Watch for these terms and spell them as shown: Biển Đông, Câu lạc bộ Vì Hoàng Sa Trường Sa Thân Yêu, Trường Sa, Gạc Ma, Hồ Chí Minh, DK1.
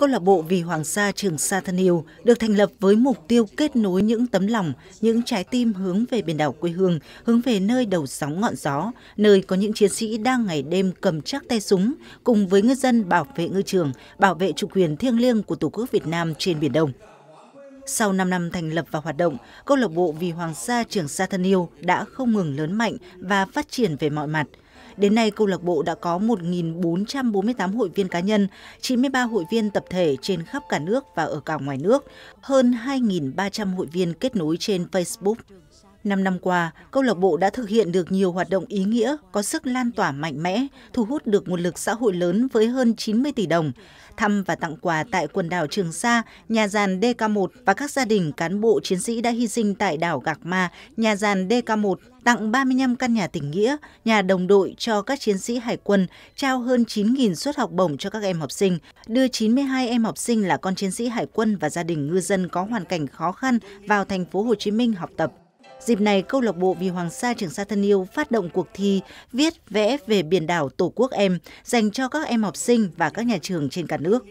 Câu lạc bộ Vì Hoàng Sa Trường Sa Thân Yêu được thành lập với mục tiêu kết nối những tấm lòng, những trái tim hướng về biển đảo quê hương, hướng về nơi đầu sóng ngọn gió, nơi có những chiến sĩ đang ngày đêm cầm chắc tay súng cùng với ngư dân bảo vệ ngư trường, bảo vệ chủ quyền thiêng liêng của Tổ quốc Việt Nam trên Biển Đông. Sau 5 năm thành lập và hoạt động, Câu lạc bộ Vì Hoàng Sa Trường Sa Thân Yêu đã không ngừng lớn mạnh và phát triển về mọi mặt. Đến nay, câu lạc bộ đã có 1.448 hội viên cá nhân, 93 hội viên tập thể trên khắp cả nước và ở cả ngoài nước, hơn 2.300 hội viên kết nối trên Facebook. 5 năm qua, câu lạc bộ đã thực hiện được nhiều hoạt động ý nghĩa, có sức lan tỏa mạnh mẽ, thu hút được nguồn lực xã hội lớn với hơn 90 tỷ đồng, thăm và tặng quà tại quần đảo Trường Sa, nhà giàn DK1 và các gia đình cán bộ chiến sĩ đã hy sinh tại đảo Gạc Ma, nhà giàn DK1, tặng 35 căn nhà tình nghĩa, nhà đồng đội cho các chiến sĩ hải quân, trao hơn 9.000 suất học bổng cho các em học sinh, đưa 92 em học sinh là con chiến sĩ hải quân và gia đình ngư dân có hoàn cảnh khó khăn vào thành phố Hồ Chí Minh học tập. Dịp này, câu lạc bộ Vì Hoàng Sa Trường Sa Thân Yêu phát động cuộc thi viết vẽ về biển đảo Tổ quốc em dành cho các em học sinh và các nhà trường trên cả nước.